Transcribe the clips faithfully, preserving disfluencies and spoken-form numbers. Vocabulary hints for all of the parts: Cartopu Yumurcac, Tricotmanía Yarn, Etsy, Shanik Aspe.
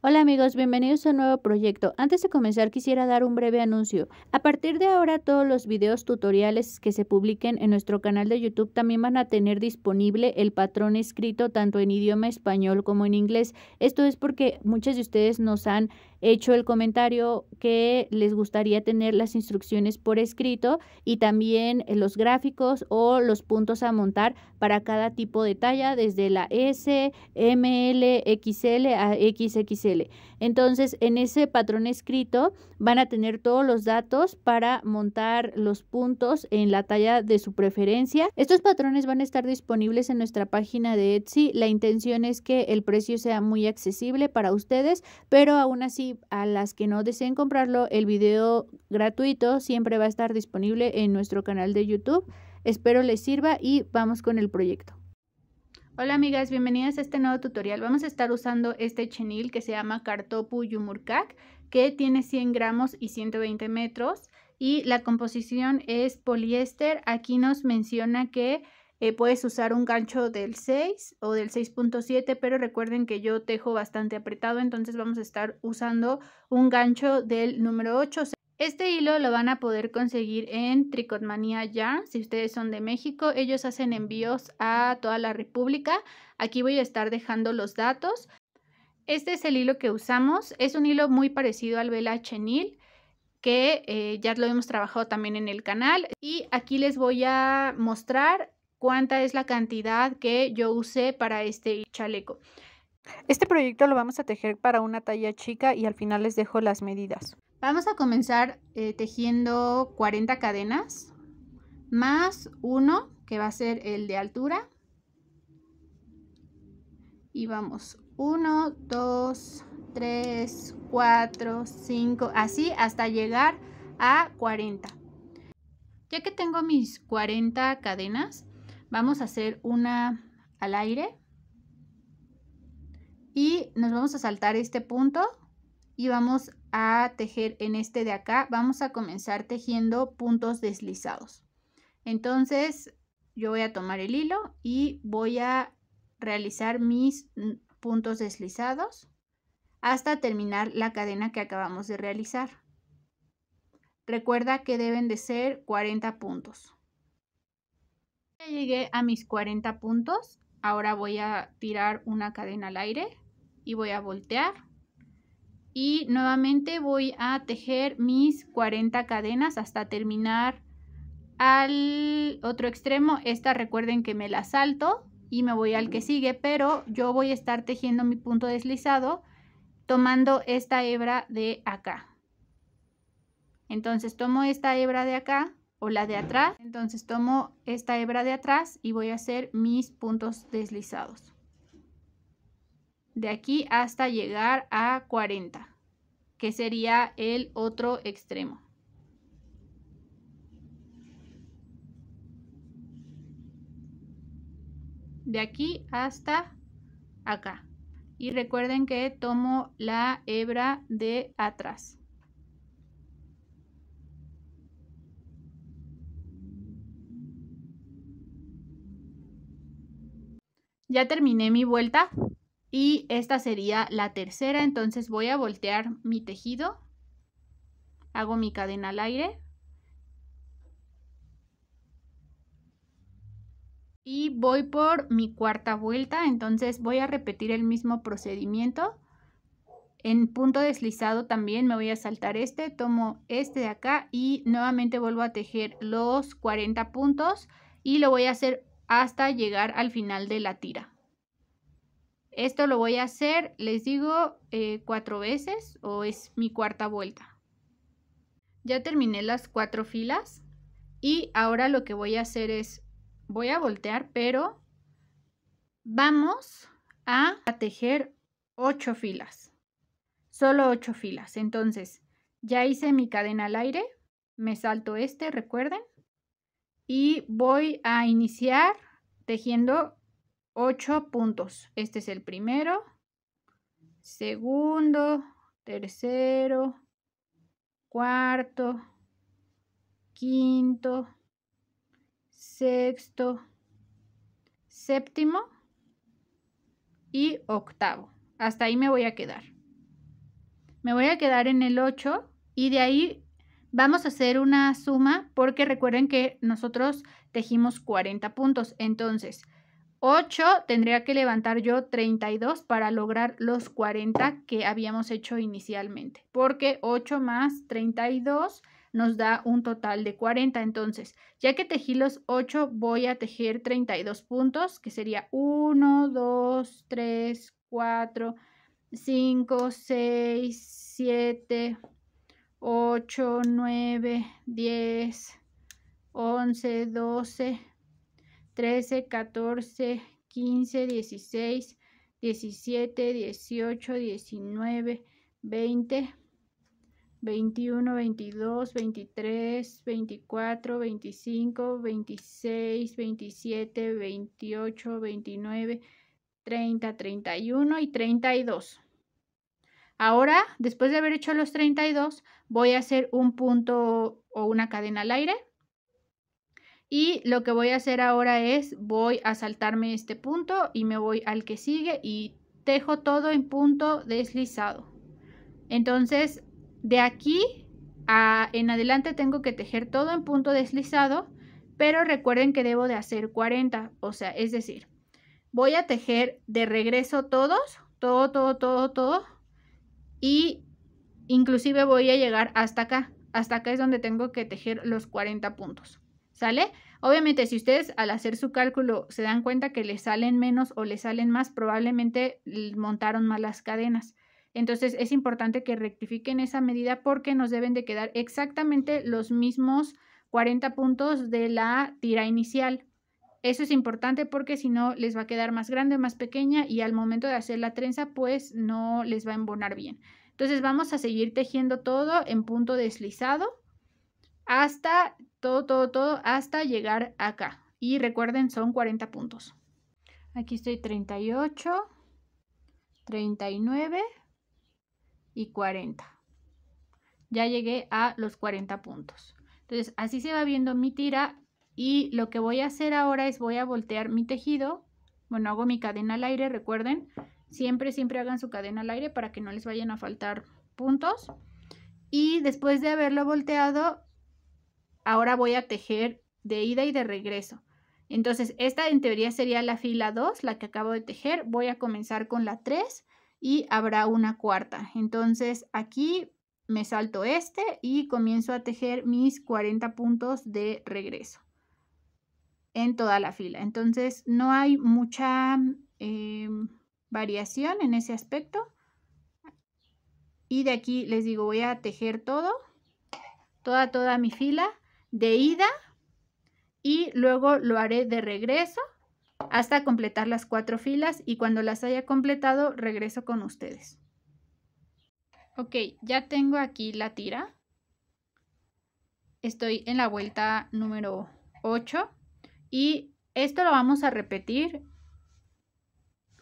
Hola amigos, bienvenidos a un nuevo proyecto. Antes de comenzar quisiera dar un breve anuncio. A partir de ahora todos los videos tutoriales que se publiquen en nuestro canal de YouTube también van a tener disponible el patrón escrito tanto en idioma español como en inglés. Esto es porque muchas de ustedes nos han hecho el comentario que les gustaría tener las instrucciones por escrito y también los gráficos o los puntos a montar para cada tipo de talla, desde la S, M, L, X L a X X L. Entonces, en ese patrón escrito van a tener todos los datos para montar los puntos en la talla de su preferencia. Estos patrones van a estar disponibles en nuestra página de Etsy. La intención es que el precio sea muy accesible para ustedes, pero aún así, a las que no deseen comprarlo, el video gratuito siempre va a estar disponible en nuestro canal de YouTube. Espero les sirva y vamos con el proyecto. Hola amigas, bienvenidas a este nuevo tutorial. Vamos a estar usando este chenil que se llama Cartopu Yumurcac, que tiene cien gramos y ciento veinte metros, y la composición es poliéster. Aquí nos menciona que eh, puedes usar un gancho del seis o del seis punto siete, pero recuerden que yo tejo bastante apretado, entonces vamos a estar usando un gancho del número ocho. Este hilo lo van a poder conseguir en Tricotmanía Yarn. Si ustedes son de México, ellos hacen envíos a toda la república. Aquí voy a estar dejando los datos. Este es el hilo que usamos. Es un hilo muy parecido al vela chenil, que eh, ya lo hemos trabajado también en el canal. Y aquí les voy a mostrar cuánta es la cantidad que yo usé para este chaleco. Este proyecto lo vamos a tejer para una talla chica y al final les dejo las medidas. Vamos a comenzar eh, tejiendo cuarenta cadenas más uno que va a ser el de altura. Y vamos uno, dos, tres, cuatro, cinco, así hasta llegar a cuarenta. Ya que tengo mis cuarenta cadenas, vamos a hacer una al aire. Y nos vamos a saltar este punto y vamos a tejer en este de acá. Vamos a comenzar tejiendo puntos deslizados. Entonces yo voy a tomar el hilo y voy a realizar mis puntos deslizados hasta terminar la cadena que acabamos de realizar. Recuerda que deben de ser cuarenta puntos. Ya llegué a mis cuarenta puntos. Ahora voy a tirar una cadena al aire y voy a voltear. Y nuevamente voy a tejer mis cuarenta cadenas hasta terminar al otro extremo. Esta recuerden que me la salto y me voy al que sigue, pero yo voy a estar tejiendo mi punto deslizado tomando esta hebra de acá. Entonces tomo esta hebra de acá o la de atrás. Entonces tomo esta hebra de atrás y voy a hacer mis puntos deslizados. De aquí hasta llegar a cuarenta, que sería el otro extremo. De aquí hasta acá. Y recuerden que tomo la hebra de atrás. Ya terminé mi vuelta. Y esta sería la tercera, entonces voy a voltear mi tejido, hago mi cadena al aire y voy por mi cuarta vuelta. Entonces voy a repetir el mismo procedimiento. En punto deslizado también me voy a saltar este, tomo este de acá y nuevamente vuelvo a tejer los cuarenta puntos y lo voy a hacer hasta llegar al final de la tira. Esto lo voy a hacer, les digo, eh, cuatro veces o es mi cuarta vuelta. Ya terminé las cuatro filas y ahora lo que voy a hacer es, voy a voltear, pero vamos a tejer ocho filas. Solo ocho filas. Entonces, ya hice mi cadena al aire, me salto este, recuerden, y voy a iniciar tejiendo ocho puntos. Este es el primero, segundo, tercero, cuarto, quinto, sexto, séptimo y octavo. Hasta ahí me voy a quedar. me voy a quedar en el ocho y de ahí vamos a hacer una suma porque recuerden que nosotros tejimos cuarenta puntos. Entonces, ocho tendría que levantar yo treinta y dos para lograr los cuarenta que habíamos hecho inicialmente. Porque ocho más treinta y dos nos da un total de cuarenta. Entonces, ya que tejí los ocho, voy a tejer treinta y dos puntos, que sería uno, dos, tres, cuatro, cinco, seis, siete, ocho, nueve, diez, once, doce, trece, catorce, quince, dieciséis, diecisiete, dieciocho, diecinueve, veinte, veintiuno, veintidós, veintitrés, veinticuatro, veinticinco, veintiséis, veintisiete, veintiocho, veintinueve, treinta, treinta y uno y treinta y dos. Ahora, después de haber hecho los treinta y dos, voy a hacer un punto o una cadena al aire. Y lo que voy a hacer ahora es, voy a saltarme este punto y me voy al que sigue y tejo todo en punto deslizado. Entonces, de aquí a, en adelante tengo que tejer todo en punto deslizado, pero recuerden que debo de hacer cuarenta, o sea, es decir, voy a tejer de regreso todos, todo, todo, todo, todo, y inclusive voy a llegar hasta acá. Hasta acá es donde tengo que tejer los cuarenta puntos. ¿Sale? Obviamente, si ustedes al hacer su cálculo se dan cuenta que les salen menos o les salen más, probablemente montaron mal las cadenas. Entonces, es importante que rectifiquen esa medida porque nos deben de quedar exactamente los mismos cuarenta puntos de la tira inicial. Eso es importante porque si no les va a quedar más grande, más pequeña y al momento de hacer la trenza, pues no les va a embonar bien. Entonces, vamos a seguir tejiendo todo en punto deslizado hasta todo, todo, todo, hasta llegar acá. Y recuerden, son cuarenta puntos. Aquí estoy treinta y ocho, treinta y nueve y cuarenta. Ya llegué a los cuarenta puntos. Entonces, así se va viendo mi tira y lo que voy a hacer ahora es voy a voltear mi tejido. Bueno, hago mi cadena al aire, recuerden. Siempre, siempre hagan su cadena al aire para que no les vayan a faltar puntos. Y después de haberlo volteado, ahora voy a tejer de ida y de regreso. Entonces, esta en teoría sería la fila dos, la que acabo de tejer. Voy a comenzar con la tres y habrá una cuarta. Entonces, aquí me salto este y comienzo a tejer mis cuarenta puntos de regreso en toda la fila. Entonces, no hay mucha eh, variación en ese aspecto. Y de aquí les digo, voy a tejer todo, toda, toda mi fila de ida y luego lo haré de regreso hasta completar las cuatro filas y cuando las haya completado regreso con ustedes. Ok, ya tengo aquí la tira. Estoy en la vuelta número ocho y esto lo vamos a repetir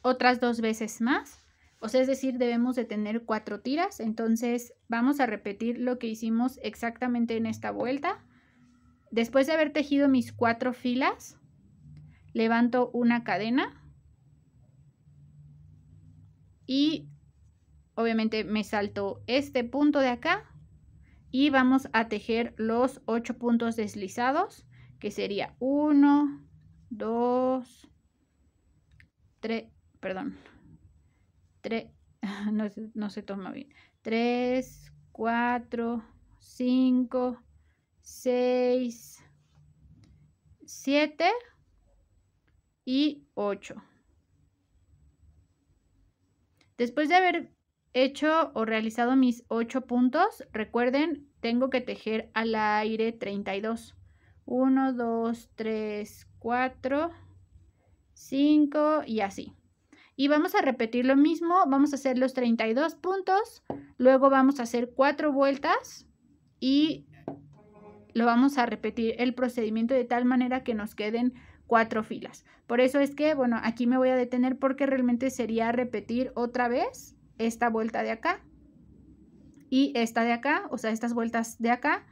otras dos veces más. O sea, es decir, debemos de tener cuatro tiras. Entonces, vamos a repetir lo que hicimos exactamente en esta vuelta. Después de haber tejido mis cuatro filas, levanto una cadena. Y, obviamente, me salto este punto de acá. Y vamos a tejer los ocho puntos deslizados, que sería uno, dos, tres, perdón. No, no se toma bien. tres, cuatro, cinco, seis, siete y ocho. Después de haber hecho o realizado mis ocho puntos, recuerden, tengo que tejer al aire treinta y dos. uno, dos, tres, cuatro, cinco y así. Y vamos a repetir lo mismo, vamos a hacer los treinta y dos puntos, luego vamos a hacer cuatro vueltas y lo vamos a repetir el procedimiento de tal manera que nos queden cuatro filas. Por eso es que, bueno, aquí me voy a detener porque realmente sería repetir otra vez esta vuelta de acá y esta de acá, o sea, estas vueltas de acá.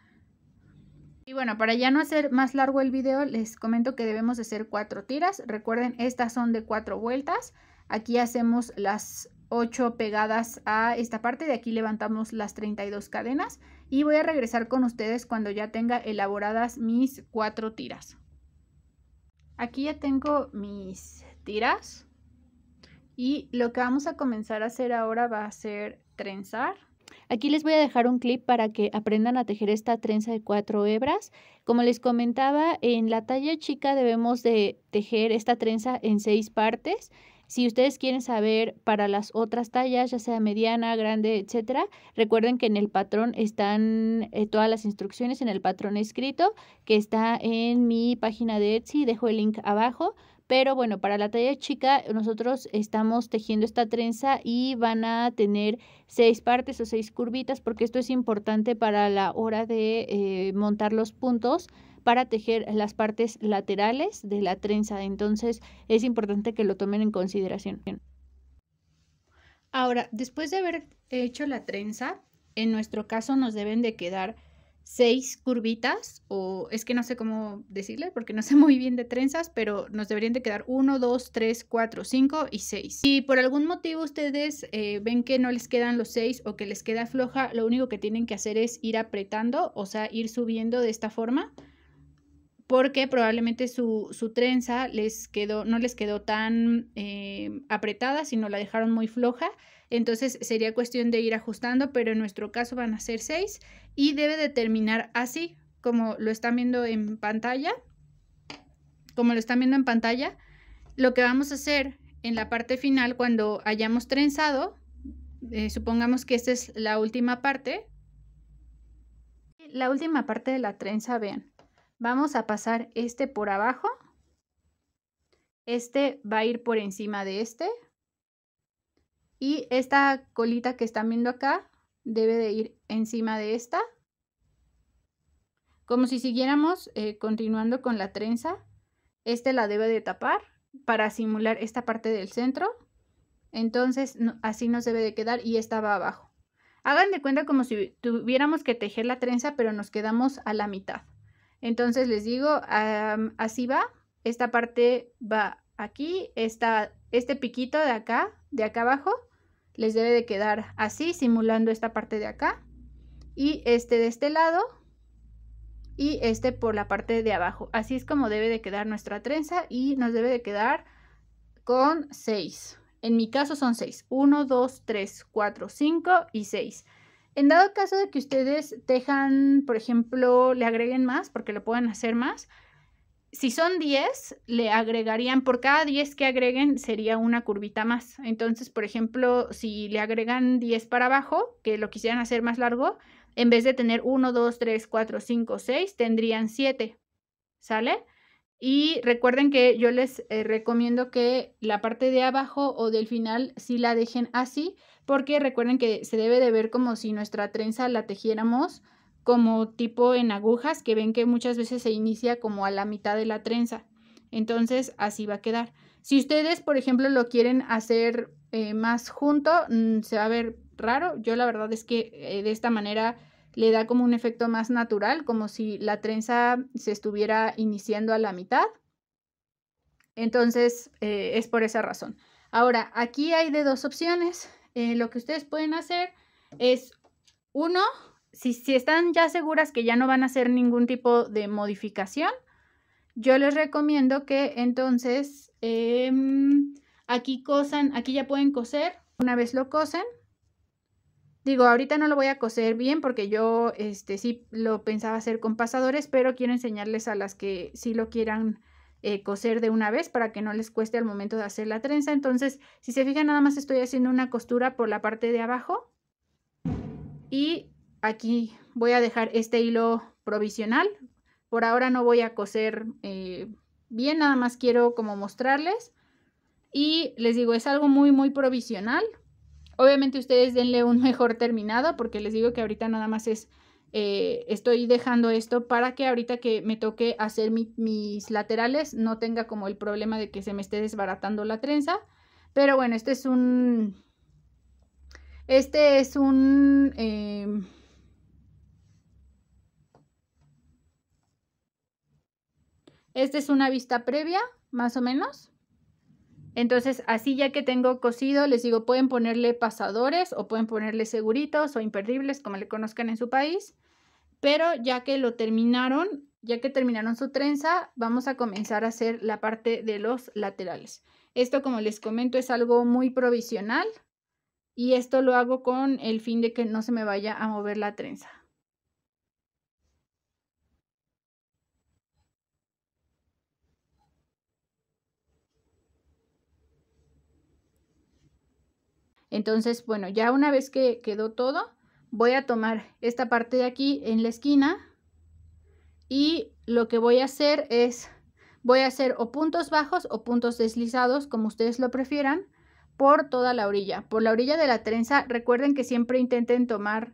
Y bueno, para ya no hacer más largo el video, les comento que debemos hacer cuatro tiras. Recuerden, estas son de cuatro vueltas. Aquí hacemos las ocho pegadas a esta parte. De aquí levantamos las treinta y dos cadenas y voy a regresar con ustedes cuando ya tenga elaboradas mis cuatro tiras. Aquí ya tengo mis tiras y lo que vamos a comenzar a hacer ahora va a ser trenzar. Aquí les voy a dejar un clip para que aprendan a tejer esta trenza de cuatro hebras. Como les comentaba, en la talla chica debemos de tejer esta trenza en seis partes. Si ustedes quieren saber para las otras tallas, ya sea mediana, grande, etcétera, recuerden que en el patrón están eh, todas las instrucciones, en el patrón escrito, que está en mi página de Etsy, dejo el link abajo. Pero bueno, para la talla chica nosotros estamos tejiendo esta trenza y van a tener seis partes o seis curvitas, porque esto es importante para la hora de eh, montar los puntos para tejer las partes laterales de la trenza. Entonces es importante que lo tomen en consideración. Ahora, después de haber hecho la trenza, en nuestro caso nos deben de quedar seis curvitas, o es que no sé cómo decirle porque no sé muy bien de trenzas, pero nos deberían de quedar uno, dos, tres, cuatro, cinco y seis. Si por algún motivo ustedes eh, ven que no les quedan los seis o que les queda floja, lo único que tienen que hacer es ir apretando, o sea, ir subiendo de esta forma, porque probablemente su, su trenza les quedó, no les quedó tan eh, apretada, sino la dejaron muy floja. Entonces sería cuestión de ir ajustando, pero en nuestro caso van a ser seis y debe de terminar así, como lo están viendo en pantalla. Como lo están viendo en pantalla, lo que vamos a hacer en la parte final, cuando hayamos trenzado, eh, supongamos que esta es la última parte. La última parte de la trenza, vean. Vamos a pasar este por abajo, este va a ir por encima de este y esta colita que están viendo acá debe de ir encima de esta, como si siguiéramos eh, continuando con la trenza. Este la debe de tapar para simular esta parte del centro, entonces no, así nos debe de quedar y esta va abajo. Hagan de cuenta como si tuviéramos que tejer la trenza, pero nos quedamos a la mitad. Entonces les digo, um, así va, esta parte va aquí, esta, este piquito de acá, de acá abajo, les debe de quedar así, simulando esta parte de acá, y este de este lado, y este por la parte de abajo. Así es como debe de quedar nuestra trenza y nos debe de quedar con seis. En mi caso son seis, uno, dos, tres, cuatro, cinco y seis. En dado caso de que ustedes tejan, por ejemplo, le agreguen más, porque lo pueden hacer más. Si son diez, le agregarían, por cada diez que agreguen, sería una curvita más. Entonces, por ejemplo, si le agregan diez para abajo, que lo quisieran hacer más largo, en vez de tener uno, dos, tres, cuatro, cinco, seis, tendrían siete, ¿sale? Y recuerden que yo les eh, recomiendo que la parte de abajo o del final sí la dejen así, porque recuerden que se debe de ver como si nuestra trenza la tejiéramos como tipo en agujas, que ven que muchas veces se inicia como a la mitad de la trenza. Entonces así va a quedar. Si ustedes, por ejemplo, lo quieren hacer eh, más junto, mmm, se va a ver raro. Yo la verdad es que eh, de esta manera le da como un efecto más natural, como si la trenza se estuviera iniciando a la mitad. Entonces eh, es por esa razón. Ahora, aquí hay de dos opciones. Eh, lo que ustedes pueden hacer es, uno, si, si están ya seguras que ya no van a hacer ningún tipo de modificación, yo les recomiendo que entonces eh, aquí cosan, aquí ya pueden coser. Una vez lo cosen, digo, ahorita no lo voy a coser bien porque yo este, sí lo pensaba hacer con pasadores, pero quiero enseñarles a las que sí lo quieran Eh, coser de una vez para que no les cueste al momento de hacer la trenza. Entonces, si se fijan, nada más estoy haciendo una costura por la parte de abajo y aquí voy a dejar este hilo provisional. Por ahora no voy a coser eh, bien, nada más quiero como mostrarles, y les digo, es algo muy muy provisional. Obviamente ustedes denle un mejor terminado, porque les digo que ahorita nada más es Eh, estoy dejando esto para que ahorita que me toque hacer mi, mis laterales no tenga como el problema de que se me esté desbaratando la trenza. Pero bueno, este es un este es un eh, este es una vista previa, más o menos. Entonces así ya que tengo cosido, les digo, pueden ponerle pasadores o pueden ponerle seguritos o imperdibles, como le conozcan en su país. Pero ya que lo terminaron, ya que terminaron su trenza, vamos a comenzar a hacer la parte de los laterales. Esto, como les comento, es algo muy provisional y esto lo hago con el fin de que no se me vaya a mover la trenza. Entonces, bueno, ya una vez que quedó todo, voy a tomar esta parte de aquí en la esquina y lo que voy a hacer es, voy a hacer o puntos bajos o puntos deslizados, como ustedes lo prefieran, por toda la orilla. Por la orilla de la trenza, recuerden que siempre intenten tomar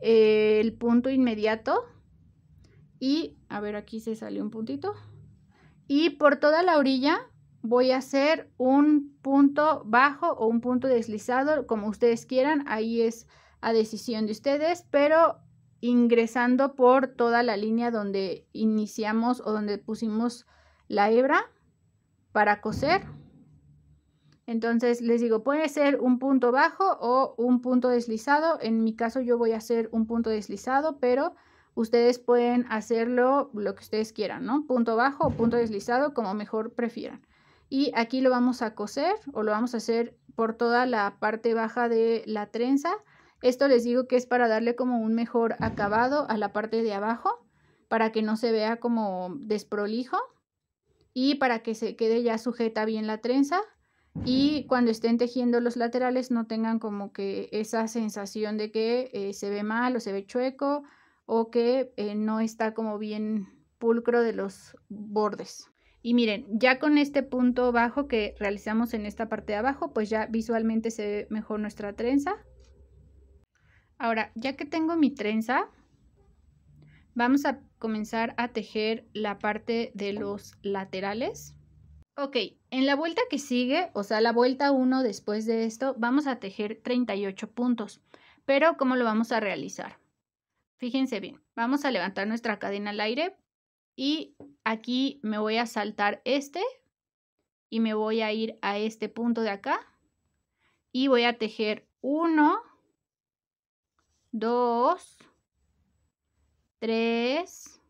eh, el punto inmediato y, a ver, aquí se salió un puntito. Y por toda la orilla voy a hacer un punto bajo o un punto deslizado, como ustedes quieran, ahí es a decisión de ustedes, pero ingresando por toda la línea donde iniciamos o donde pusimos la hebra para coser. Entonces les digo, puede ser un punto bajo o un punto deslizado. En mi caso yo voy a hacer un punto deslizado, pero ustedes pueden hacerlo lo que ustedes quieran, ¿no? Punto bajo o punto deslizado, como mejor prefieran. Y aquí lo vamos a coser o lo vamos a hacer por toda la parte baja de la trenza. Esto les digo que es para darle como un mejor acabado a la parte de abajo, para que no se vea como desprolijo y para que se quede ya sujeta bien la trenza. Y cuando estén tejiendo los laterales no tengan como que esa sensación de que eh, se ve mal o se ve chueco o que eh, no está como bien pulcro de los bordes. Y miren, ya con este punto bajo que realizamos en esta parte de abajo, pues ya visualmente se ve mejor nuestra trenza. Ahora, ya que tengo mi trenza, vamos a comenzar a tejer la parte de los laterales. Ok, en la vuelta que sigue, o sea, la vuelta uno después de esto, vamos a tejer treinta y ocho puntos. Pero, ¿cómo lo vamos a realizar? Fíjense bien, vamos a levantar nuestra cadena al aire. Y aquí me voy a saltar este y me voy a ir a este punto de acá y voy a tejer uno, dos, tres,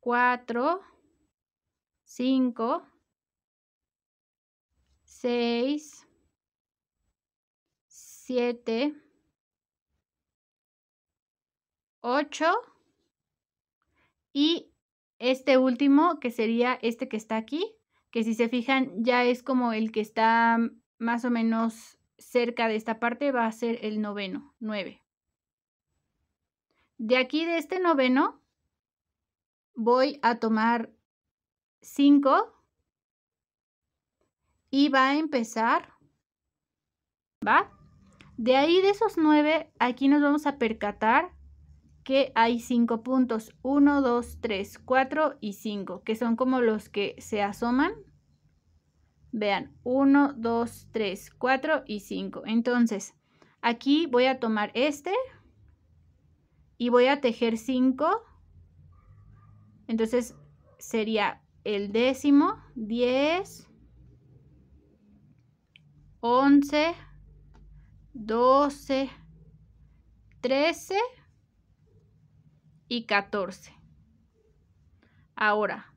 cuatro, cinco, seis, siete, ocho. Y este último, que sería este que está aquí, que si se fijan ya es como el que está más o menos cerca de esta parte, va a ser el noveno, nueve. De aquí, de este noveno, voy a tomar cinco y va a empezar, ¿va? De ahí, de esos nueve, aquí nos vamos a percatar que hay cinco puntos, uno, dos, tres, cuatro y cinco, que son como los que se asoman. Vean, uno, dos, tres, cuatro y cinco. Entonces, aquí voy a tomar este y voy a tejer cinco. Entonces, sería el décimo, diez, once, doce, trece y catorce. Ahora,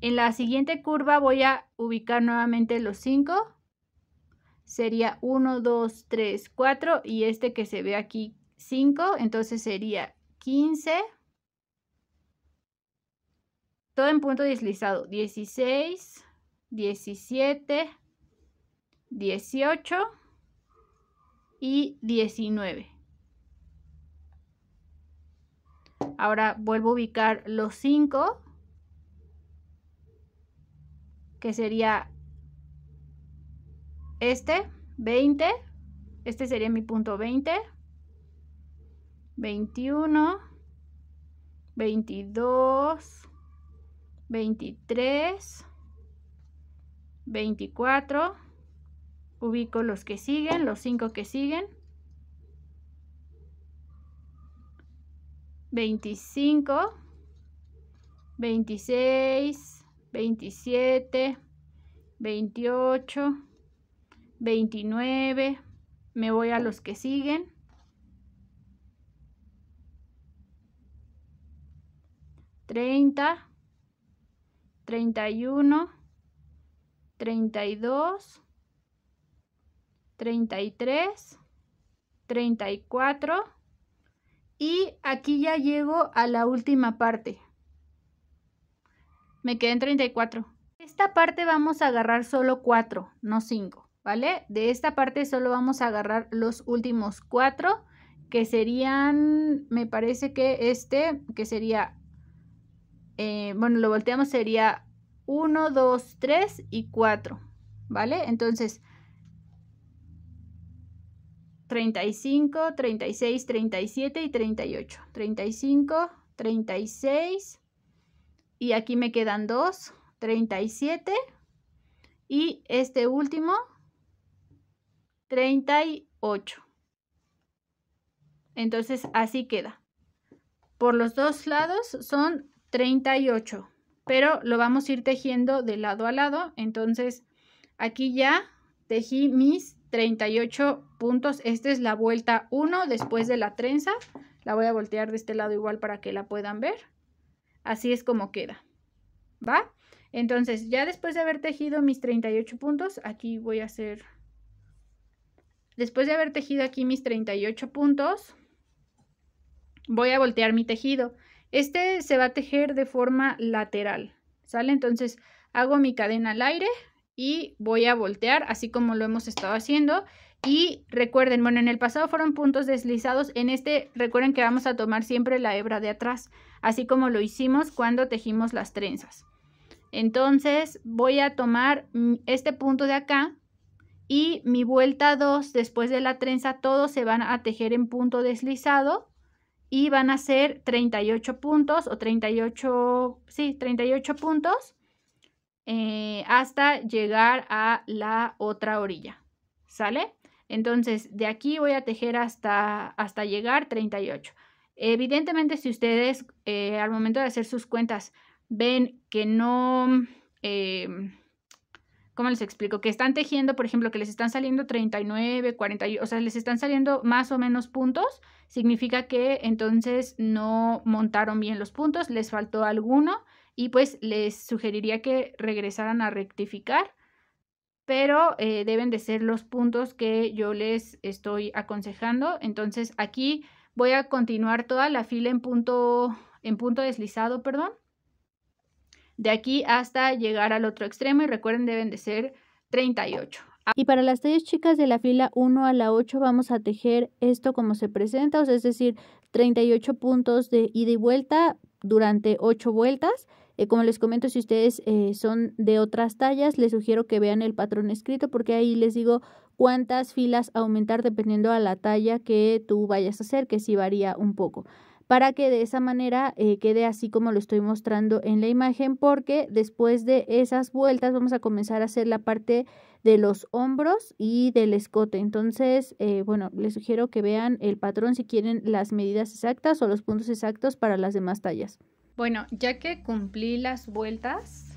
en la siguiente curva voy a ubicar nuevamente los cinco. Sería uno, dos, tres, cuatro y este que se ve aquí cinco. Entonces sería quince. Todo en punto deslizado. dieciséis, diecisiete, dieciocho y diecinueve. Ahora vuelvo a ubicar los cinco, que sería este, veinte. Este sería mi punto veinte, veintiuno, veintidós, veintitrés, veinticuatro. Ubico los que siguen, los cinco que siguen. veinticinco, veintiséis, veintisiete, veintiocho, veintinueve, me voy a los que siguen, treinta, treinta y uno, treinta y dos, treinta y tres, treinta y cuatro y aquí ya llego a la última parte. Me quedé en treinta y cuatro. Esta parte vamos a agarrar solo cuatro, no cinco, ¿vale? De esta parte solo vamos a agarrar los últimos cuatro, que serían, me parece que este, que sería, eh, bueno, lo volteamos, sería uno, dos, tres y cuatro, ¿vale? Entonces, treinta y cinco, treinta y seis, treinta y siete y treinta y ocho. treinta y cinco, treinta y seis y aquí me quedan dos, treinta y siete y este último, treinta y ocho. Entonces así queda. Por los dos lados son treinta y ocho, pero lo vamos a ir tejiendo de lado a lado. Entonces aquí ya tejí mis treinta y ocho puntos. Esta es la vuelta uno después de la trenza. La voy a voltear de este lado igual para que la puedan ver. Así es como queda, ¿va? Entonces ya después de haber tejido mis treinta y ocho puntos, aquí voy a hacer, después de haber tejido aquí mis treinta y ocho puntos, voy a voltear mi tejido. Este se va a tejer de forma lateral, ¿sale? Entonces hago mi cadena al aire y voy a voltear así como lo hemos estado haciendo. Y recuerden, bueno, en el pasado fueron puntos deslizados, en este recuerden que vamos a tomar siempre la hebra de atrás, así como lo hicimos cuando tejimos las trenzas. Entonces voy a tomar este punto de acá y mi vuelta dos después de la trenza, todos se van a tejer en punto deslizado y van a ser treinta y ocho puntos o treinta y ocho, sí, treinta y ocho puntos. Eh, hasta llegar a la otra orilla, ¿sale? Entonces de aquí voy a tejer hasta, hasta llegar treinta y ocho. Evidentemente si ustedes eh, al momento de hacer sus cuentas ven que no, eh, ¿cómo les explico? Que están tejiendo, por ejemplo, que les están saliendo treinta y nueve, cuarenta, o sea, les están saliendo más o menos puntos, significa que entonces no montaron bien los puntos, les faltó alguno. Y pues les sugeriría que regresaran a rectificar, pero eh, deben de ser los puntos que yo les estoy aconsejando. Entonces aquí voy a continuar toda la fila en punto, en punto deslizado, perdón, de aquí hasta llegar al otro extremo y recuerden deben de ser treinta y ocho. Y para las tallas chicas de la fila uno a la ocho vamos a tejer esto como se presenta, o sea, es decir, treinta y ocho puntos de ida y vuelta durante ocho vueltas. Eh, como les comento, si ustedes eh, son de otras tallas, les sugiero que vean el patrón escrito porque ahí les digo cuántas filas aumentar dependiendo a la talla que tú vayas a hacer, que sí varía un poco, para que de esa manera eh, quede así como lo estoy mostrando en la imagen, porque después de esas vueltas vamos a comenzar a hacer la parte de los hombros y del escote. Entonces, eh, bueno, les sugiero que vean el patrón si quieren las medidas exactas o los puntos exactos para las demás tallas. Bueno, ya que cumplí las vueltas,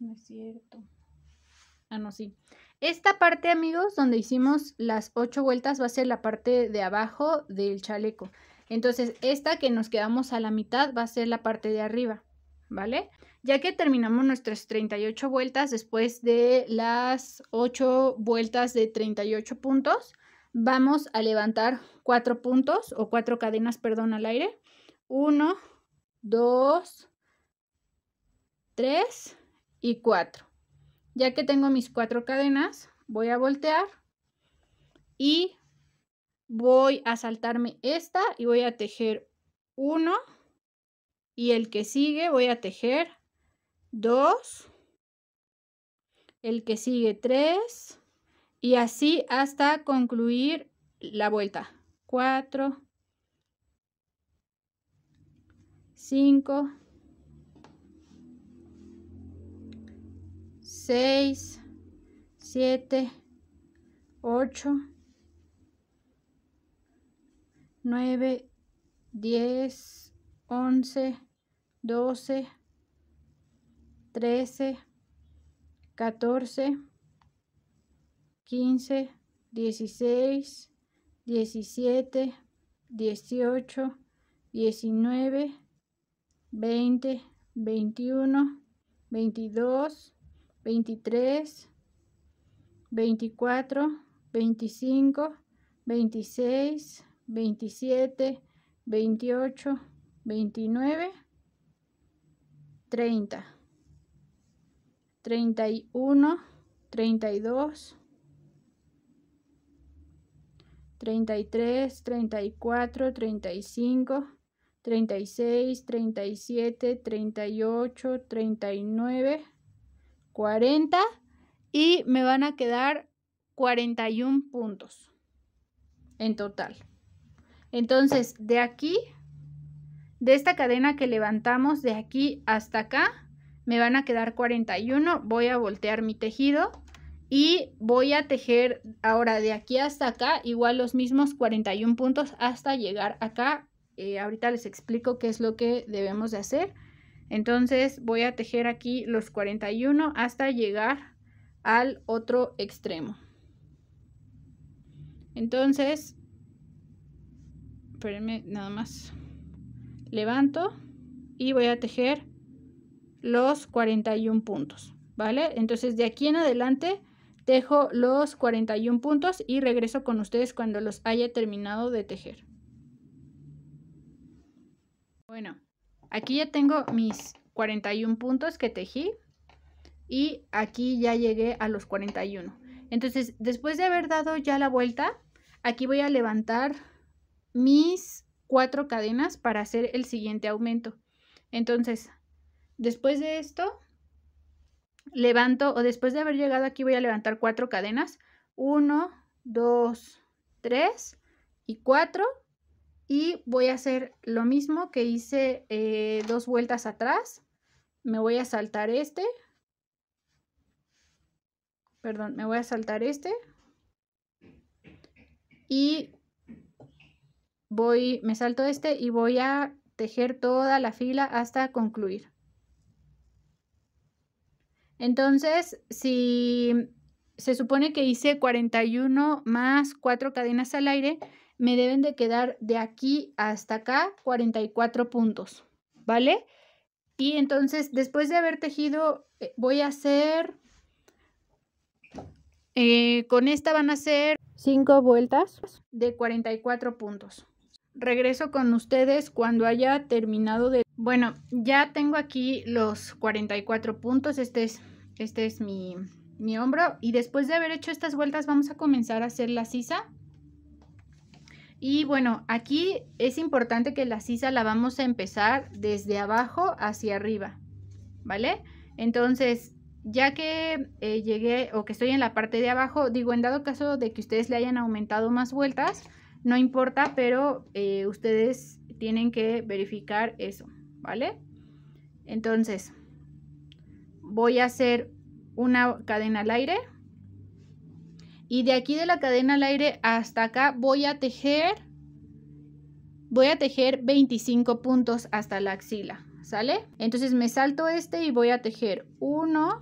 no es cierto, ah no, sí. Esta parte, amigos, donde hicimos las ocho vueltas va a ser la parte de abajo del chaleco. Entonces, esta que nos quedamos a la mitad va a ser la parte de arriba, ¿vale? Ya que terminamos nuestras treinta y ocho vueltas, después de las ocho vueltas de treinta y ocho puntos, vamos a levantar cuatro puntos o cuatro cadenas, perdón, al aire. uno, dos, tres y cuatro. Ya que tengo mis cuatro cadenas, voy a voltear y voy a saltarme esta y voy a tejer uno y el que sigue voy a tejer dos, el que sigue tres y así hasta concluir la vuelta. cuatro, cinco, seis, siete, ocho, nueve, diez, once, doce, trece, catorce, quince, dieciséis, diecisiete, dieciocho, diecinueve, veinte, veintiuno, veintidós, veintitrés, veinticuatro, veinticinco, veintiséis, veintisiete, veintiocho, veintinueve, treinta, treinta y uno, treinta y dos, treinta y tres, treinta y cuatro, treinta y cinco, treinta y seis, treinta y siete, treinta y ocho, treinta y nueve, cuarenta y me van a quedar cuarenta y uno puntos en total. Entonces, de aquí, de esta cadena que levantamos de aquí hasta acá, me van a quedar cuarenta y uno. Voy a voltear mi tejido y voy a tejer ahora de aquí hasta acá, igual los mismos cuarenta y uno puntos hasta llegar acá. Eh, ahorita les explico qué es lo que debemos de hacer. Entonces voy a tejer aquí los cuarenta y uno hasta llegar al otro extremo. Entonces, espérenme nada más, levanto y voy a tejer los cuarenta y uno puntos, ¿vale? Entonces de aquí en adelante tejo los cuarenta y uno puntos y regreso con ustedes cuando los haya terminado de tejer. Bueno, aquí ya tengo mis cuarenta y uno puntos que tejí y aquí ya llegué a los cuarenta y uno. Entonces, después de haber dado ya la vuelta, aquí voy a levantar mis cuatro cadenas para hacer el siguiente aumento. Entonces, después de esto, levanto, o después de haber llegado aquí, voy a levantar cuatro cadenas. uno, dos, tres y cuatro. Y voy a hacer lo mismo que hice eh, dos vueltas atrás. Me voy a saltar este. Perdón, me voy a saltar este. Y voy, me salto este y voy a tejer toda la fila hasta concluir. Entonces, si se supone que hice cuarenta y uno más cuatro cadenas al aire, me deben de quedar de aquí hasta acá cuarenta y cuatro puntos, ¿vale? Y entonces, después de haber tejido, voy a hacer, eh, con esta van a ser cinco vueltas de cuarenta y cuatro puntos. Regreso con ustedes cuando haya terminado de... Bueno, ya tengo aquí los cuarenta y cuatro puntos, este es, este es mi, mi hombro, y después de haber hecho estas vueltas vamos a comenzar a hacer la sisa. Y bueno, aquí es importante que la sisa la vamos a empezar desde abajo hacia arriba, ¿vale? Entonces, ya que eh, llegué o que estoy en la parte de abajo, digo, en dado caso de que ustedes le hayan aumentado más vueltas, no importa, pero eh, ustedes tienen que verificar eso, ¿vale? Entonces, voy a hacer una cadena al aire y de aquí de la cadena al aire hasta acá voy a tejer voy a tejer veinticinco puntos hasta la axila, ¿sale? Entonces me salto este y voy a tejer uno,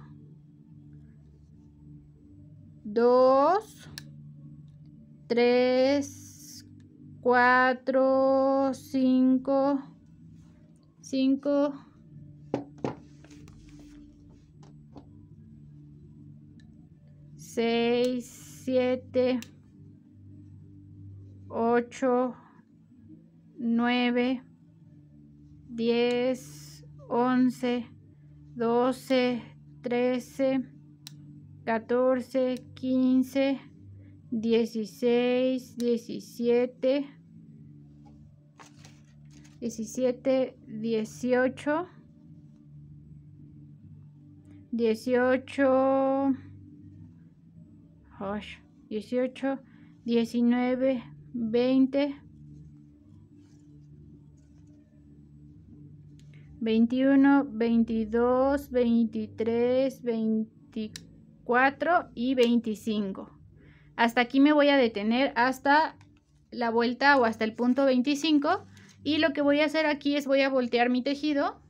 dos, tres, cuatro, cinco, cinco, seis, siete, ocho, nueve, diez, once, doce, trece, catorce, quince, diecioseis, diecisiete, dieciocho, diecinueve, veinte, veintiuno, veintidós, veintitrés, veinticuatro y veinticinco. Hasta aquí me voy a detener hasta la vuelta o hasta el punto veinticinco. Y lo que voy a hacer aquí es voy a voltear mi tejido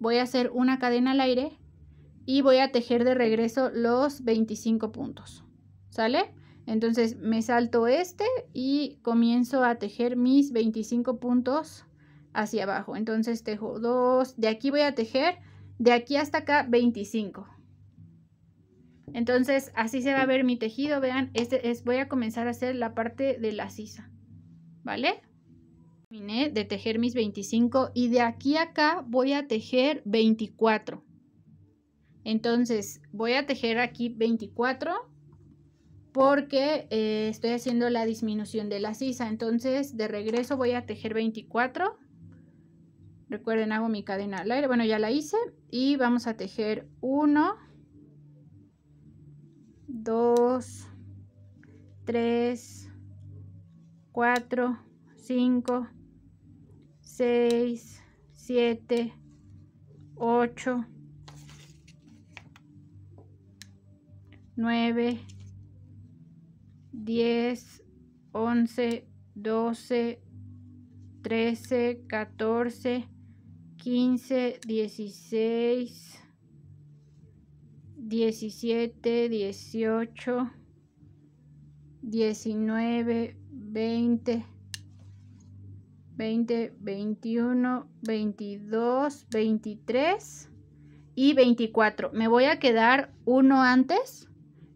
voy a hacer una cadena al aire y voy a tejer de regreso los veinticinco puntos, ¿sale? Entonces me salto este y comienzo a tejer mis veinticinco puntos hacia abajo. Entonces tejo dos, de aquí voy a tejer de aquí hasta acá veinticinco. Entonces así se va a ver mi tejido, vean, este es, voy a comenzar a hacer la parte de la sisa, ¿vale? Terminé de tejer mis veinticinco y de aquí a acá voy a tejer veinticuatro. Entonces voy a tejer aquí veinticuatro porque eh, estoy haciendo la disminución de la sisa. Entonces de regreso voy a tejer veinticuatro. Recuerden, hago mi cadena al aire, bueno, ya la hice. Y vamos a tejer uno, dos, tres, cuatro, cinco, seis, siete, ocho, nueve, diez, once, doce, trece, catorce, quince, dieciséis, diecisiete, dieciocho, diecinueve, veinte, veintiuno, veintidós, veintitrés y veinticuatro. Me voy a quedar uno antes.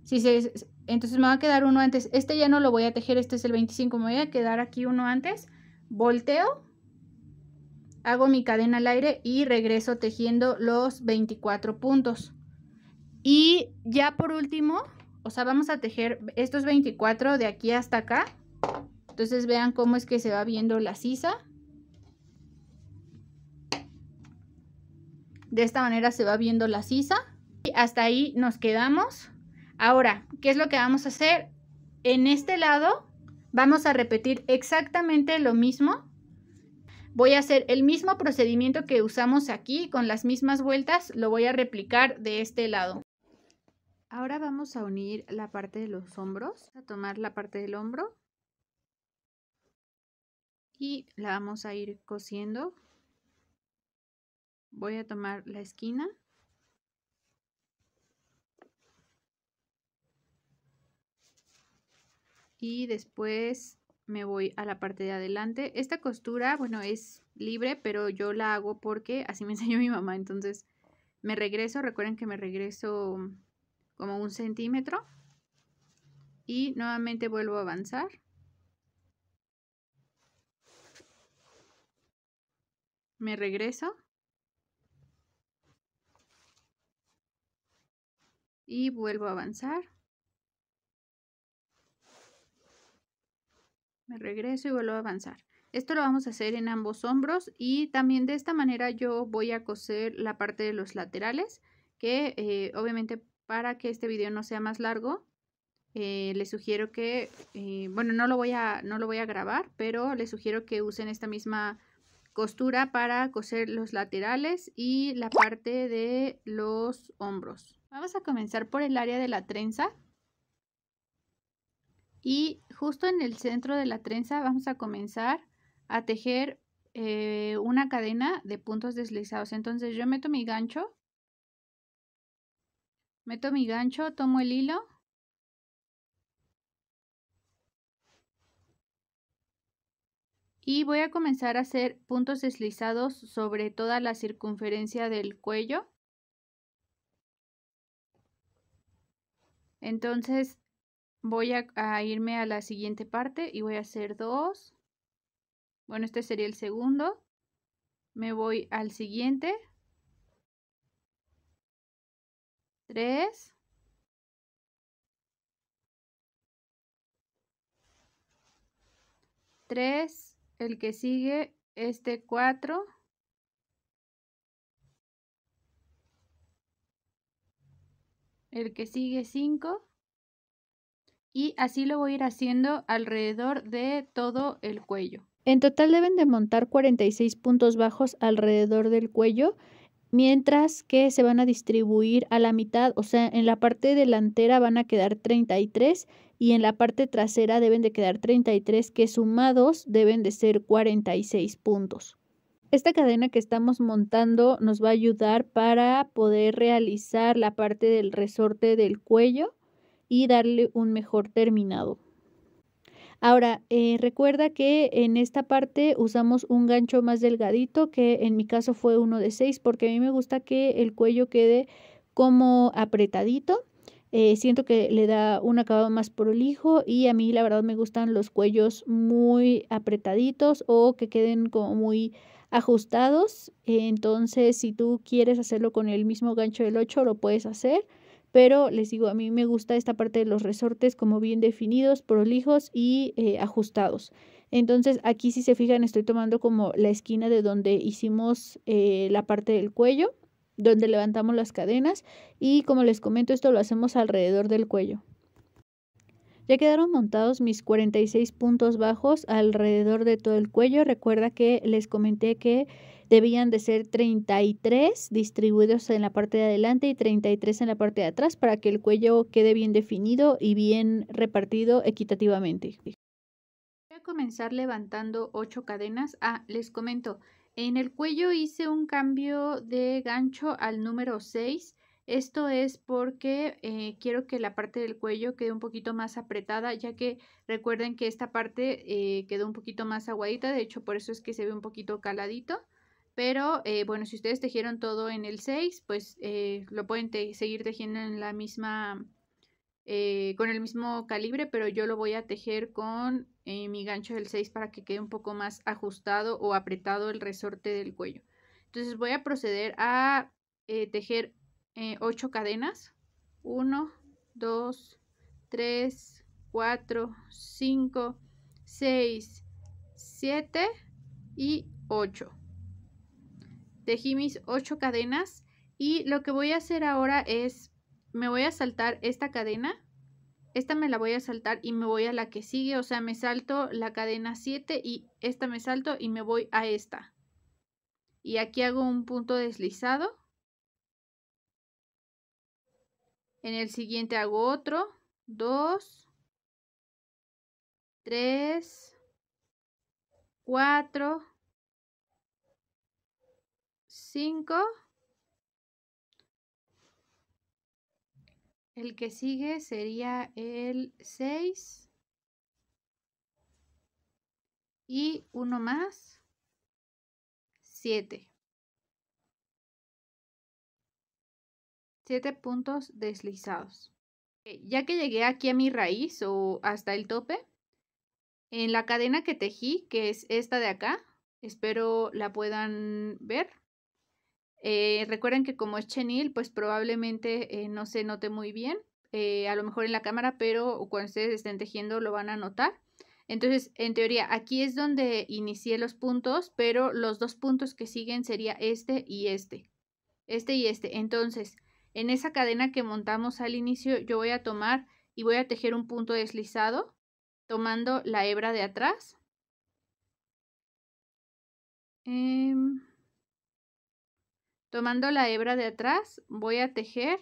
Sí, sí, entonces me va a quedar uno antes. Este ya no lo voy a tejer, este es el veinticinco. Me voy a quedar aquí uno antes. Volteo, hago mi cadena al aire y regreso tejiendo los veinticuatro puntos. Y ya por último, o sea, vamos a tejer estos veinticuatro de aquí hasta acá. Entonces vean cómo es que se va viendo la sisa. De esta manera se va viendo la sisa. Y hasta ahí nos quedamos. Ahora, ¿qué es lo que vamos a hacer? En este lado vamos a repetir exactamente lo mismo. Voy a hacer el mismo procedimiento que usamos aquí, con las mismas vueltas, lo voy a replicar de este lado. Ahora vamos a unir la parte de los hombros, a tomar la parte del hombro y la vamos a ir cosiendo. Voy a tomar la esquina y después me voy a la parte de adelante. Esta costura, bueno, es libre, pero yo la hago porque así me enseñó mi mamá. Entonces me regreso, recuerden que me regreso como un centímetro y nuevamente vuelvo a avanzar. Me regreso y vuelvo a avanzar. Me regreso y vuelvo a avanzar. Esto lo vamos a hacer en ambos hombros y también de esta manera yo voy a coser la parte de los laterales, que eh, obviamente para que este video no sea más largo, eh, les sugiero que, eh, bueno, no lo voy a, no lo voy a grabar, pero les sugiero que usen esta misma costura para coser los laterales y la parte de los hombros. Vamos a comenzar por el área de la trenza. Y justo en el centro de la trenza vamos a comenzar a tejer eh, una cadena de puntos deslizados. Entonces yo meto mi gancho, meto mi gancho, tomo el hilo y voy a comenzar a hacer puntos deslizados sobre toda la circunferencia del cuello. Entonces voy a, a irme a la siguiente parte y voy a hacer dos. Bueno, este sería el segundo. Me voy al siguiente. Tres. Tres. El que sigue, este cuatro. El que sigue, cinco. Y así lo voy a ir haciendo alrededor de todo el cuello. En total deben de montar cuarenta y seis puntos bajos alrededor del cuello, mientras que se van a distribuir a la mitad, o sea, en la parte delantera van a quedar treinta y tres y en la parte trasera deben de quedar treinta y tres, que sumados deben de ser cuarenta y seis puntos. Esta cadena que estamos montando nos va a ayudar para poder realizar la parte del resorte del cuello y darle un mejor terminado. Ahora, eh, recuerda que en esta parte usamos un gancho más delgadito, que en mi caso fue uno de seis, porque a mí me gusta que el cuello quede como apretadito. Eh, siento que le da un acabado más prolijo y a mí la verdad me gustan los cuellos muy apretaditos o que queden como muy ajustados. Eh, entonces, si tú quieres hacerlo con el mismo gancho del ocho, lo puedes hacer. Pero les digo, a mí me gusta esta parte de los resortes como bien definidos, prolijos y eh, ajustados. Entonces aquí, si se fijan, estoy tomando como la esquina de donde hicimos eh, la parte del cuello, donde levantamos las cadenas. Y como les comento, esto lo hacemos alrededor del cuello. Ya quedaron montados mis cuarenta y seis puntos bajos alrededor de todo el cuello. Recuerda que les comenté que debían de ser treinta y tres distribuidos en la parte de adelante y treinta y tres en la parte de atrás para que el cuello quede bien definido y bien repartido equitativamente. Voy a comenzar levantando ocho cadenas. Ah, les comento, en el cuello hice un cambio de gancho al número seis. Esto es porque eh, quiero que la parte del cuello quede un poquito más apretada, ya que recuerden que esta parte eh, quedó un poquito más aguadita. De hecho, por eso es que se ve un poquito caladito. Pero eh, bueno, si ustedes tejieron todo en el seis, pues eh, lo pueden te seguir tejiendo en la misma, eh, con el mismo calibre, pero yo lo voy a tejer con eh, mi gancho del seis para que quede un poco más ajustado o apretado el resorte del cuello. Entonces voy a proceder a eh, tejer eh, ocho cadenas. uno, dos, tres, cuatro, cinco, seis, siete y ocho. Tejí mis ocho cadenas y lo que voy a hacer ahora es, me voy a saltar esta cadena, esta me la voy a saltar y me voy a la que sigue, o sea, me salto la cadena siete y esta me salto y me voy a esta. Y aquí hago un punto deslizado. En el siguiente hago otro, dos, tres, cuatro, cinco, el que sigue sería el seis y uno más, siete. siete puntos deslizados. Ya que llegué aquí a mi raíz o hasta el tope, en la cadena que tejí, que es esta de acá, espero la puedan ver. Eh, recuerden que como es chenil, pues probablemente eh, no se note muy bien, eh, a lo mejor en la cámara, pero cuando ustedes estén tejiendo lo van a notar. Entonces, en teoría, aquí es donde inicié los puntos, pero los dos puntos que siguen sería este y este, este y este. Entonces, en esa cadena que montamos al inicio, yo voy a tomar y voy a tejer un punto deslizado, tomando la hebra de atrás. Eh... Tomando la hebra de atrás, voy a tejer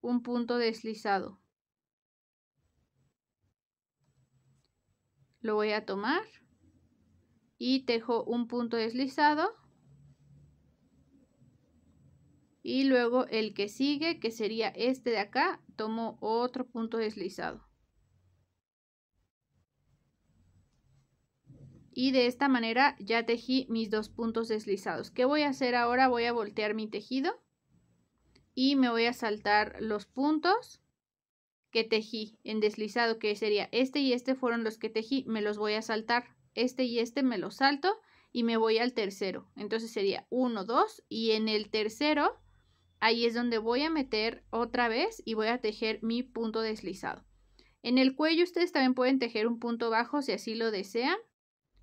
un punto deslizado. Lo voy a tomar y tejo un punto deslizado. Y luego el que sigue, que sería este de acá, tomo otro punto deslizado. Y de esta manera ya tejí mis dos puntos deslizados. ¿Qué voy a hacer ahora? Voy a voltear mi tejido y me voy a saltar los puntos que tejí en deslizado, que sería este y este fueron los que tejí, me los voy a saltar. Este y este me los salto y me voy al tercero. Entonces sería uno, dos y en el tercero ahí es donde voy a meter otra vez y voy a tejer mi punto deslizado. En el cuello ustedes también pueden tejer un punto bajo si así lo desean.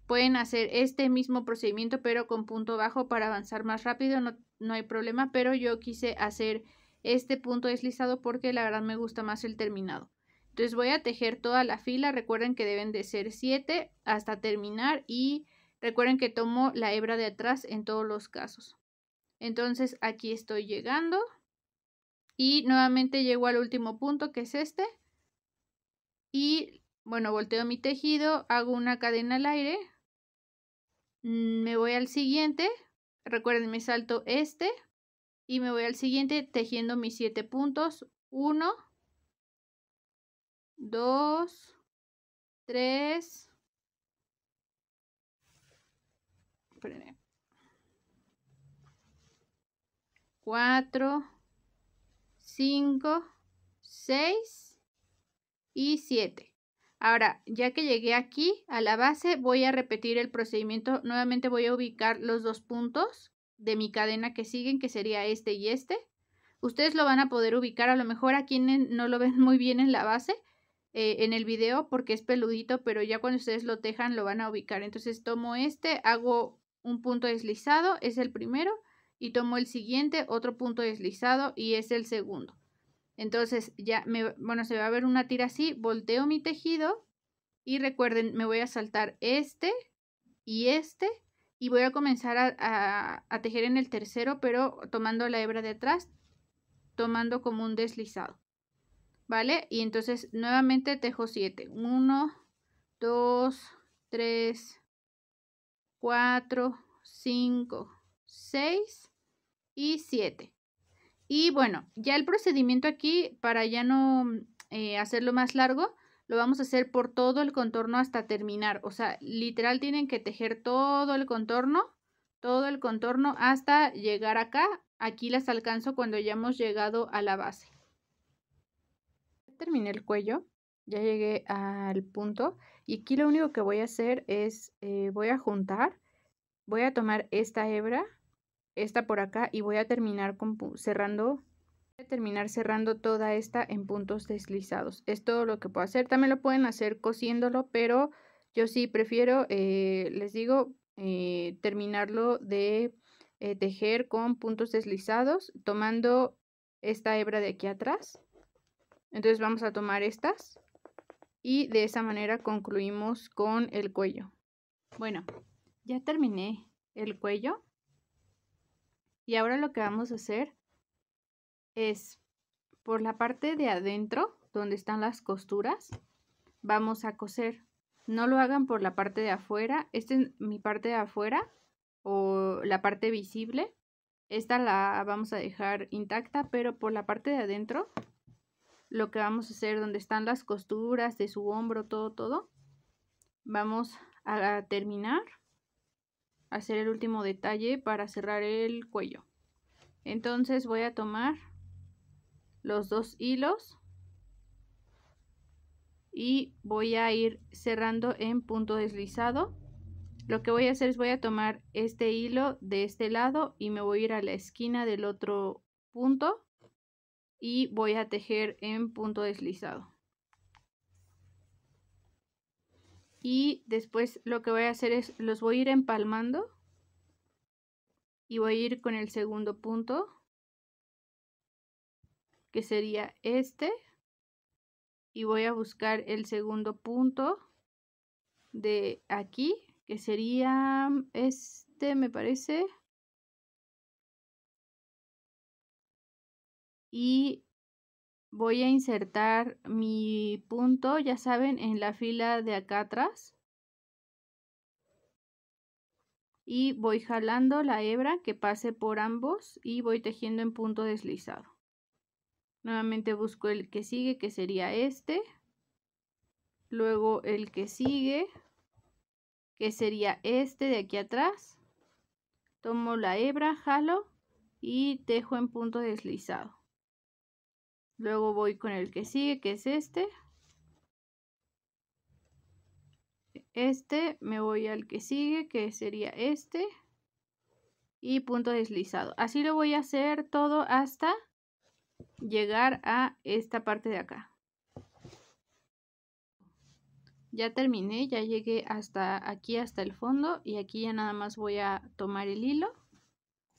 Pueden hacer este mismo procedimiento pero con punto bajo para avanzar más rápido, no, no hay problema, pero yo quise hacer este punto deslizado porque la verdad me gusta más el terminado. Entonces voy a tejer toda la fila, recuerden que deben de ser siete hasta terminar y recuerden que tomo la hebra de atrás en todos los casos. Entonces aquí estoy llegando y nuevamente llego al último punto que es este y bueno, volteo mi tejido, hago una cadena al aire. me voy al siguiente, recuerden me salto este y me voy al siguiente tejiendo mis siete puntos, uno, dos, tres, cuatro, cinco, seis y siete. Ahora, ya que llegué aquí a la base, voy a repetir el procedimiento. Nuevamente voy a ubicar los dos puntos de mi cadena que siguen, que sería este y este. Ustedes lo van a poder ubicar, a lo mejor a quienes no lo ven muy bien en la base, eh, en el video, porque es peludito, pero ya cuando ustedes lo tejan lo van a ubicar. Entonces tomo este, hago un punto deslizado, es el primero, y tomo el siguiente, otro punto deslizado y es el segundo. Entonces ya, me, bueno, se va a ver una tira así, volteo mi tejido y recuerden, me voy a saltar este y este y voy a comenzar a, a, a tejer en el tercero, pero tomando la hebra de atrás, tomando como un deslizado, ¿vale? Y entonces nuevamente tejo siete, uno, dos, tres, cuatro, cinco, seis y siete. Y bueno, ya el procedimiento aquí, para ya no eh, hacerlo más largo, lo vamos a hacer por todo el contorno hasta terminar. O sea, literal tienen que tejer todo el contorno, todo el contorno hasta llegar acá. Aquí las alcanzo cuando ya hemos llegado a la base. Terminé el cuello, ya llegué al punto. Y aquí lo único que voy a hacer es, eh, voy a juntar, voy a tomar esta hebra, esta por acá, y voy a terminar con, cerrando voy a terminar cerrando toda esta en puntos deslizados. Es todo lo que puedo hacer. También lo pueden hacer cosiéndolo, pero yo sí prefiero, eh, les digo, eh, terminarlo de eh, tejer con puntos deslizados, tomando esta hebra de aquí atrás. Entonces vamos a tomar estas y de esa manera concluimos con el cuello. Bueno, ya terminé el cuello. Y ahora lo que vamos a hacer es, por la parte de adentro, donde están las costuras, vamos a coser. No lo hagan por la parte de afuera. Esta es mi parte de afuera o la parte visible. Esta la vamos a dejar intacta, pero por la parte de adentro, lo que vamos a hacer, donde están las costuras de su hombro, todo, todo, vamos a terminar, hacer el último detalle para cerrar el cuello. Entonces voy a tomar los dos hilos y voy a ir cerrando en punto deslizado. Lo que voy a hacer es, voy a tomar este hilo de este lado y me voy a ir a la esquina del otro punto y voy a tejer en punto deslizado. Y después lo que voy a hacer es, los voy a ir empalmando y voy a ir con el segundo punto, que sería este, y voy a buscar el segundo punto de aquí, que sería este, me parece, y voy a insertar mi punto, ya saben, en la fila de acá atrás. Y voy jalando la hebra que pase por ambos y voy tejiendo en punto deslizado. Nuevamente busco el que sigue, que sería este. Luego el que sigue, que sería este de aquí atrás. Tomo la hebra, jalo y tejo en punto deslizado. Luego voy con el que sigue, que es este. Este, me voy al que sigue, que sería este. Y punto deslizado. Así lo voy a hacer todo hasta llegar a esta parte de acá. Ya terminé, ya llegué hasta aquí, hasta el fondo. Y aquí ya nada más voy a tomar el hilo.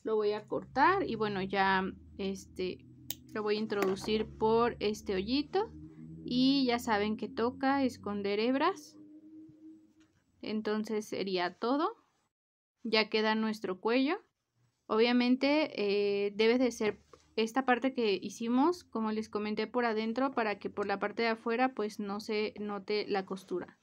Lo voy a cortar y bueno, ya este... lo voy a introducir por este hoyito y ya saben que toca esconder hebras. Entonces sería todo. Ya queda nuestro cuello. Obviamente eh, debe de ser esta parte que hicimos, como les comenté, por adentro, para que por la parte de afuera pues no se note la costura.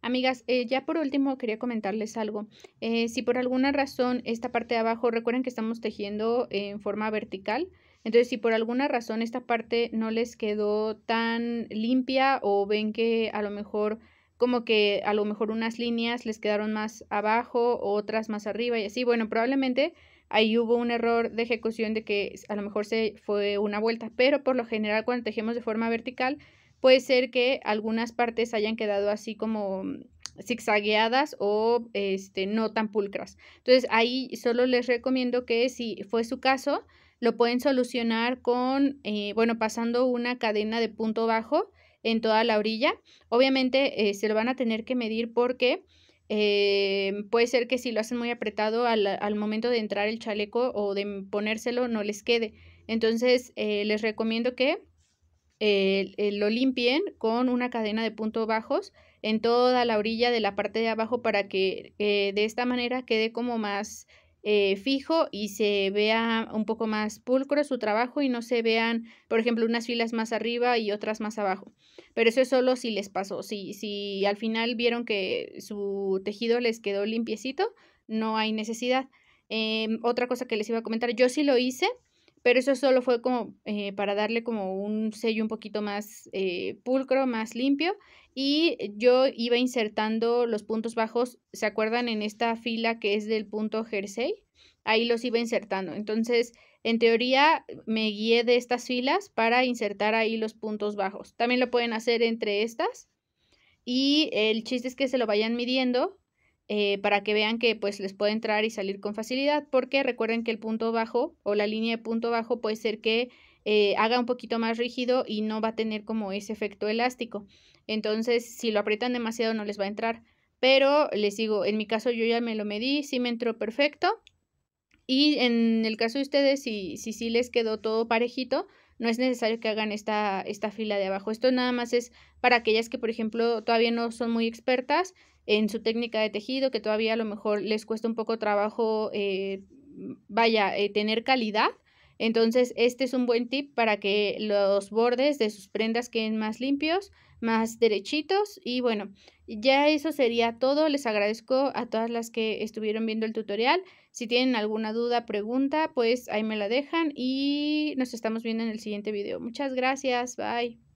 Amigas, eh, ya por último quería comentarles algo. Eh, si por alguna razón esta parte de abajo, recuerden que estamos tejiendo en forma vertical, entonces si por alguna razón esta parte no les quedó tan limpia o ven que a lo mejor como que a lo mejor unas líneas les quedaron más abajo, otras más arriba y así, bueno, probablemente ahí hubo un error de ejecución de que a lo mejor se fue una vuelta, pero por lo general cuando tejemos de forma vertical, puede ser que algunas partes hayan quedado así como zigzagueadas o este, no tan pulcras. Entonces ahí solo les recomiendo que si fue su caso, lo pueden solucionar con, eh, bueno, pasando una cadena de punto bajo en toda la orilla. Obviamente eh, se lo van a tener que medir porque eh, puede ser que si lo hacen muy apretado al, al momento de entrar el chaleco o de ponérselo no les quede. Entonces eh, les recomiendo que Eh, eh, lo limpien con una cadena de puntos bajos en toda la orilla de la parte de abajo para que eh, de esta manera quede como más eh, fijo y se vea un poco más pulcro su trabajo y no se vean, por ejemplo, unas filas más arriba y otras más abajo. Pero eso es solo si les pasó, si, si al final vieron que su tejido les quedó limpiecito, no hay necesidad. Eh, otra cosa que les iba a comentar, yo sí lo hice, pero eso solo fue como eh, para darle como un sello un poquito más eh, pulcro, más limpio. Y yo iba insertando los puntos bajos, ¿se acuerdan? En esta fila que es del punto jersey, ahí los iba insertando. Entonces, en teoría, me guié de estas filas para insertar ahí los puntos bajos. También lo pueden hacer entre estas. Y el chiste es que se lo vayan midiendo Eh, para que vean que pues les puede entrar y salir con facilidad, porque recuerden que el punto bajo o la línea de punto bajo puede ser que eh, haga un poquito más rígido y no va a tener como ese efecto elástico, entonces si lo aprietan demasiado no les va a entrar, pero les digo, en mi caso yo ya me lo medí, sí me entró perfecto, y en el caso de ustedes si sí si, si les quedó todo parejito, no es necesario que hagan esta, esta fila de abajo. Esto nada más es para aquellas que, por ejemplo, todavía no son muy expertas en su técnica de tejido, que todavía a lo mejor les cuesta un poco trabajo, eh, vaya, eh, tener calidad. Entonces, este es un buen tip para que los bordes de sus prendas queden más limpios, más derechitos. Y bueno, ya eso sería todo. Les agradezco a todas las que estuvieron viendo el tutorial. Si tienen alguna duda, pregunta, pues ahí me la dejan y nos estamos viendo en el siguiente video. Muchas gracias. Bye.